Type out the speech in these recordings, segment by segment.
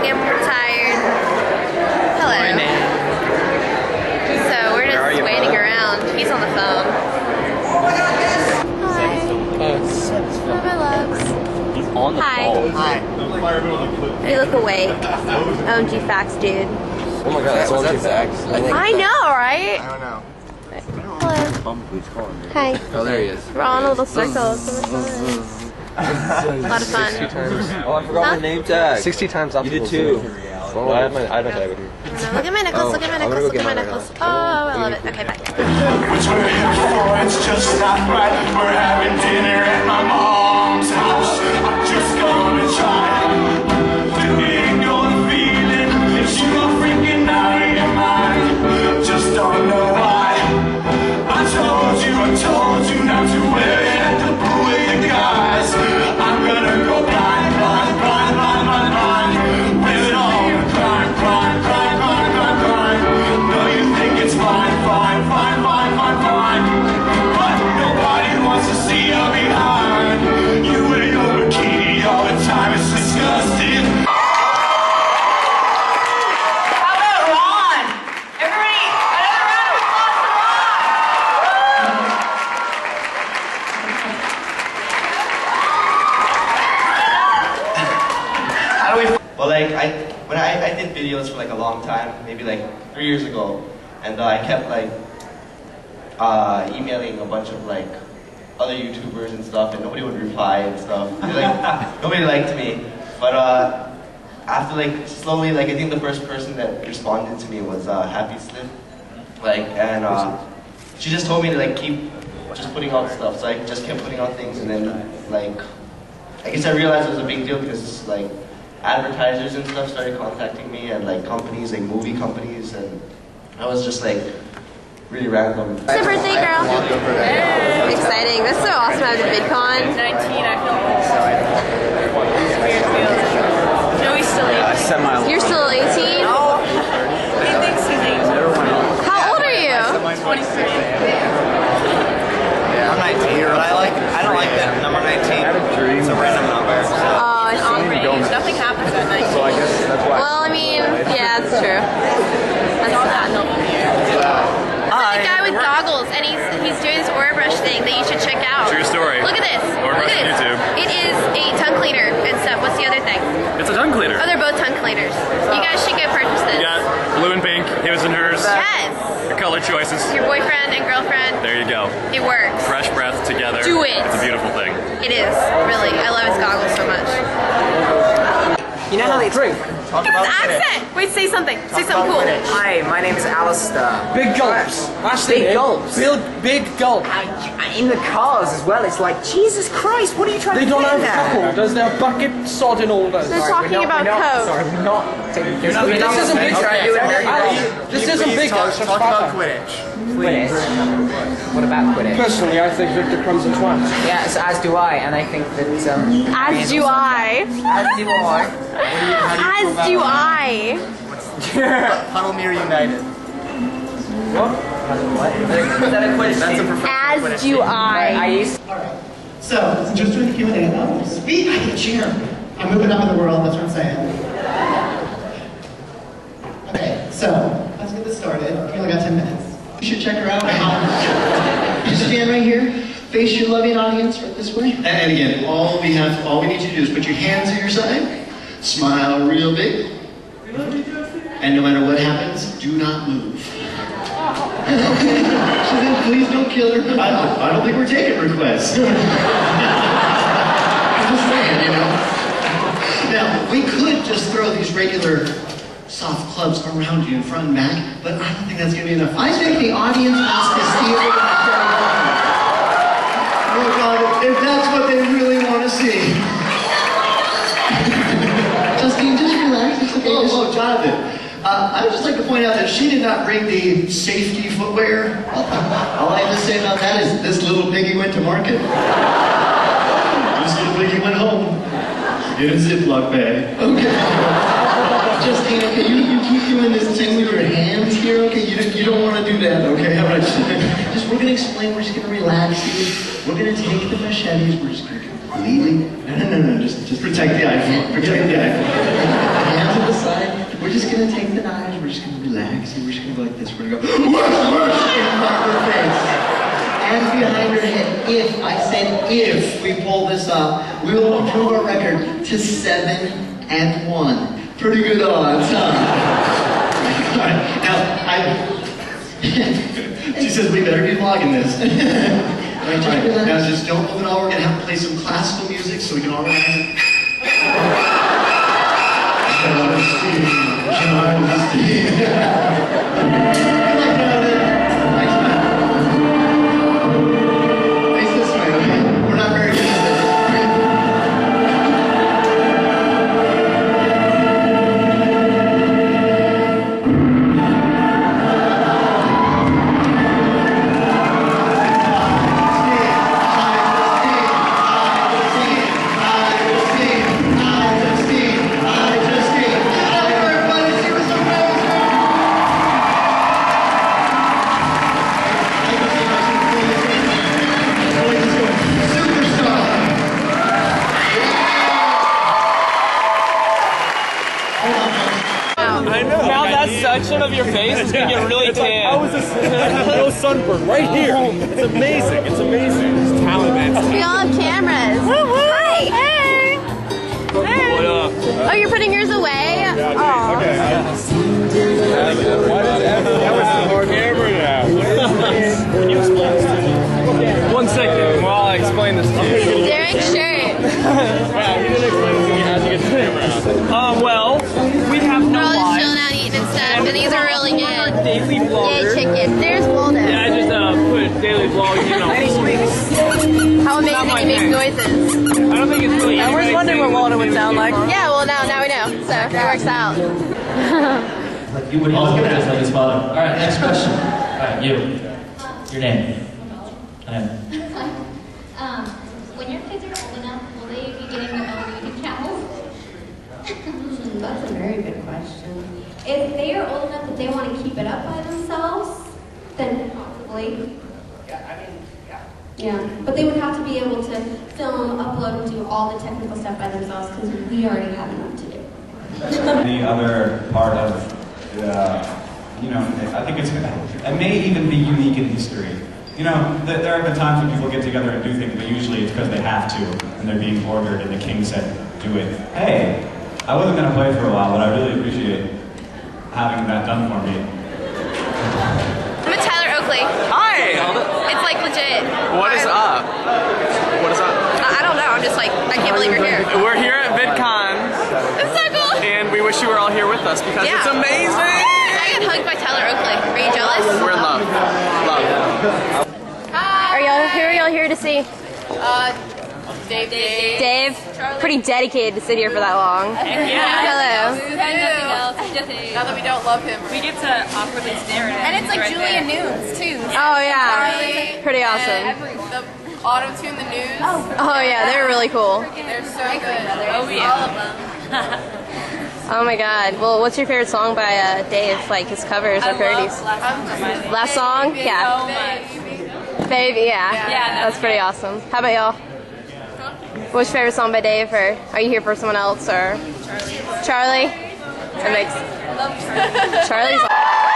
I'm tired. Hello. Morning. So we're just waiting around. He's on the phone. Hi. Love He's on the phone. Hi. You look awake. OMG facts, dude. Oh my god, that's OMG facts. I know, right? I don't know. Hello. Hi. Oh, there he is. We're on a little circle. A lot of fun. 60 times. Oh, I forgot my name tag. 60 times up. You did too. Oh, I have my eye tag with you. Look at my necklace, look at my necklace, look at my necklace. Oh, I love it. Okay, bye. It's just not right. We're having dinner at my mom's house. I'm just gonna try to ignore the feeling that you are freaking out of your mind. Just don't know why. I told you not to wear it at the buoy, you guys. I'm gonna go blind, blind, blind, blind, blind, blind. With it all, blind, blind, blind, blind, blind, blind. No, you think it's fine, fine, fine, fine, fine, fine. But nobody wants to see you behind. You wear your bikini all the time, it's disgusting. When I did videos for like a long time, maybe like 3 years ago, and I kept like emailing a bunch of like other YouTubers and stuff, and nobody would reply and stuff. Like, nobody liked me, but after like slowly, like I think the first person that responded to me was Happy Slip, like, and she just told me to like keep just putting out stuff, so I just kept putting out things, and then like I guess I realized it was a big deal because like advertisers and stuff started contacting me, and like companies, like movie companies, and I was just like really random. It's your birthday, girl. Hey. Exciting. That's so awesome. I was at VidCon. 19. I feel old. So no, he's still 18. You're still 18? No. He thinks he's 18. How old are you? 23. Yeah, I'm 19, but I don't like that number 19. It's a random number. So. Nothing happens at night. So I guess that's why. Well, I mean, yeah, that's true. That's not normal here. Wow. There's a guy with goggles, and he's doing this aura brush thing that you should check out. True story. Look at this. Aura brush on YouTube. It is a tongue cleaner and stuff. What's the other thing? It's a tongue cleaner. Oh, they're both tongue cleaners. You guys should go purchase this. Yeah, blue and pink. His and hers. Yes. Your color choices. Your boyfriend and girlfriend. There you go. It works. Fresh breath together. Do it. It's a beautiful thing. It is, really. I love his goggles so much. You know how they drink. Talk about accent. Quidditch. Wait, say something. Talk say something cool. Quidditch. Hi, my name is Alistair. Big gulps. Big gulps. Big gulps. In the cars as well. It's like Jesus Christ. What are you trying to do? They don't have alcohol. There's no bucket, sod, and all those. They're talking about coke. Sorry, we're not taking this. This isn't big. This isn't big. Talk about Quidditch. Quidditch. What about Quidditch? Personally, I think Victor Crumbs and Twats. Yes, as do I, and I think that. As do I. As do I. As do I. Puddle Mirror United. What? As do I. So, just doing the Q&A about speed, I can cheer. I'm moving up in the world, that's what I'm saying. Okay, so, let's get this started. We only got 10 minutes. You should check her out. You stand right here. Face your loving audience right this way. And again, all we need you to do is put your hands at your side. Smile real big, and no matter what happens, do not move. So then please don't kill her. I don't think we're taking requests. I'm just saying, you know. Now, we could just throw these regular soft clubs around you in front and back, but I don't think that's going to be enough. I think the audience wants to see it. Oh God, if that's what they really want to see. Oh, Jonathan, I would just like to point out that she did not bring the safety footwear. All I have to say about that is this little piggy went to market. This little piggy went home in a Ziploc bag. Okay. Justine, okay, you keep doing this thing with your hands here, okay? You don't want to do that, okay? All right, just we're going to explain, we're just going to relax you. We're going to take the machetes, we're just going to completely... No, just protect the iPhone. Protect the iPhone. just gonna take the knives, we're just gonna relax, and we're just gonna go like this. We're gonna go in her face and behind her head. If, I said if, we pull this up, we will improve our record to 7-1. Pretty good odds, huh? Now, she says we better be vlogging this. Right, now just don't move at all. We're gonna have to play some classical music so we can all relax. Face this way, okay? We're not very good at sun of your face is gonna get really tan. Like, I was a little sunburn right here. It's amazing. It's amazing. It's talent, man. We all have cameras. Hi. Hey. Hey. What up? Oh, you're putting yours away. Oh. Okay. Why does everyone have a camera now? Can you explain this to me? 1 second while I explain this to you. Derek's shirt. Yeah, you didn't explain this to me. How'd you get the camera out? Well, we have no lights. And these are really good. Daily vloggers. Yay, chicken. There's walnuts. Yeah, I just put daily vlogs, you know. How amazing they make noises. I don't think it's really. I always wondered what walnut would sound like. Yeah, well, now we know. So it works out. You would also ask like his father. All right, next question. All right, you. Your name. I am. When your kids are old enough, will they be getting the elevated cows? That's a very good question. If they are old enough that they want to keep it up by themselves, then possibly. Yeah, I mean, yeah. Yeah, but they would have to be able to film, upload, and do all the technical stuff by themselves because we already have enough to do. The other part of, you know, I think it's, it may even be unique in history. You know, there have been times when people get together and do things, but usually it's because they have to, and they're being ordered, and the king said, do it. Hey, I wasn't going to play for a while, but I really appreciate it. Having that done for me. I'm with Tyler Oakley. Hi! It's like legit. What is up? What is up? I don't know, I'm just like, I can't believe you're here. We're here at VidCon. It's so cool! And we wish you were all here with us because it's amazing! I got hugged by Tyler Oakley. Are you jealous? We're in love. Love. Hi! Are y'all, who are y'all here to see? Dave. Charlie. Pretty dedicated to sit here for that long. Yeah. Hello. Now that we don't love him, we get to awkwardly stare at him. And it's like Julia Nunes too. Oh yeah. Pretty awesome. The auto tune, the news. Oh yeah, they're really cool. They're so good. Oh yeah. All of them. Oh my God. Well, what's your favorite song by Dave? Like his covers or parodies? Last song? Yeah. Baby. Yeah. That's pretty awesome. How about y'all? What's your favorite song by Dave, or are you here for someone else, or? Charlie? That makes... I love Charlie. Charlie's... I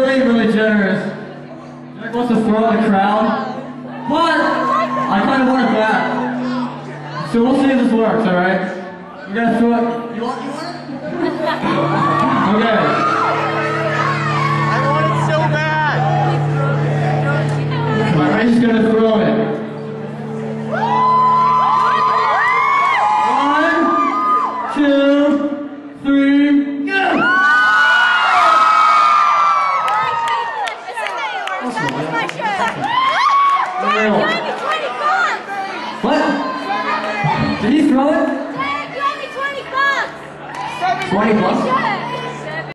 really, really generous. Jack wants to throw out the crowd, but I kind of wanted that. So we'll see if this works, alright? You gotta throw it. You want it? Okay. I'm just gonna throw it. One, two, three, go! That's my shirt. What? Did he throw it? Dad, you owe me $20. $20?